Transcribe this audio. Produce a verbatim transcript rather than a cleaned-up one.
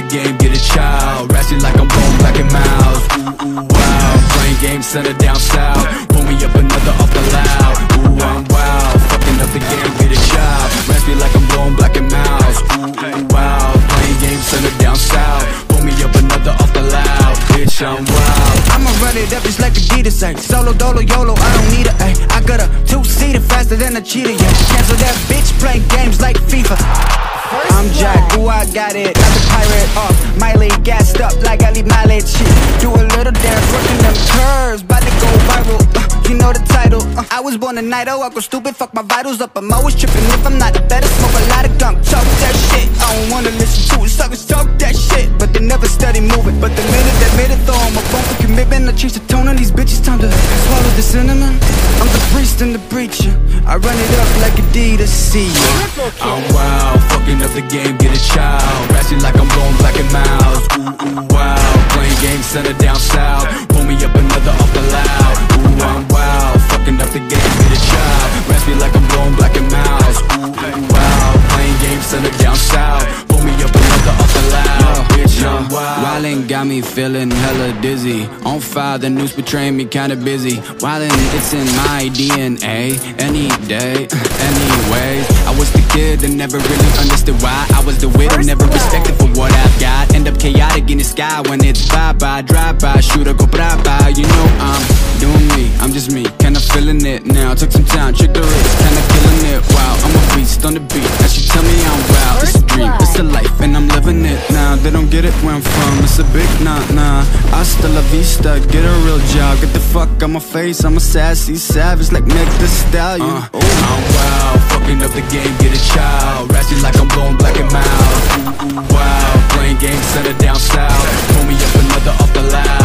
the game, get a child. Ratchet like I'm going black and mild. Wow, playing games, send it down south. Pull me up another off the loud. Ooh, I'm wild, fucking up the game, get a child. Ratchet like I'm going black and mild. Ooh, wow, playing games, send it down south. Pull me up another off the loud. Bitch, I'm wild. I'ma run it up, it's like Adidas, ay. Solo, dolo, YOLO, I don't need a ay. I got a two-seater faster than a cheetah, yeah. Cancel that bitch, playing games like FIFA. I'm Jack, ooh, I got it, like a pirate off Miley, gassed up like I leave mileage. Shit, do a little dance, working them curves, bout to go viral, uh, you know the title, uh, I was born a night owl, I go stupid, fuck my vitals up. I'm always tripping, if I'm not better, smoke a lot of gunk. Talk that shit, I don't wanna listen to it, suckers talk that shit. But they never study moving, but the minute that made it throw on my phone for commitment. I change the tone on these bitches, time to swallow the cinnamon. I'm the priest and the preacher, I run it up like Adidas, see ya. I'm wild, fucking up the game, get a child. Ratchet like I'm blowing black and mild. Ooh, ooh, wow, playing games, send it down south. Pull me up another off the loud. Ooh, I'm wild, fucking up the game, get a child. Ratchet like I'm blowing black and mild. Ooh, ooh, wow, playing games, send it down south. Pull me up another off the loud. Bitch, I'm wild. Wildin' got me feeling hella dizzy. On fire, the news portraying me kinda busy. Wildin', it's in my D N A. Any day, anyways. I was the kid that never really understood why I was the widow, never respected for what I've got. End up chaotic in the sky when it's bye-bye, drive-by, shooter go bye-bye. You know I'm doing me, I'm just me, kinda feeling it now. Took some time, check the wrist, kinda killing it. Wow, I'm a beast on the beat, now she tell me I'm wild. It's a dream, it's a life, and I'm living it now. They don't get it where I'm from, it's a big nah-nah. Hasta la vista, get a real job, get the fuck on my face. I'm a sassy savage like Meg Thee Stallion. uh, I'm wild, fucking up the game, get a child. Ratchet like I'm blowing black and mild. Wow, playing games, send it down south. Pull me up another off the loud.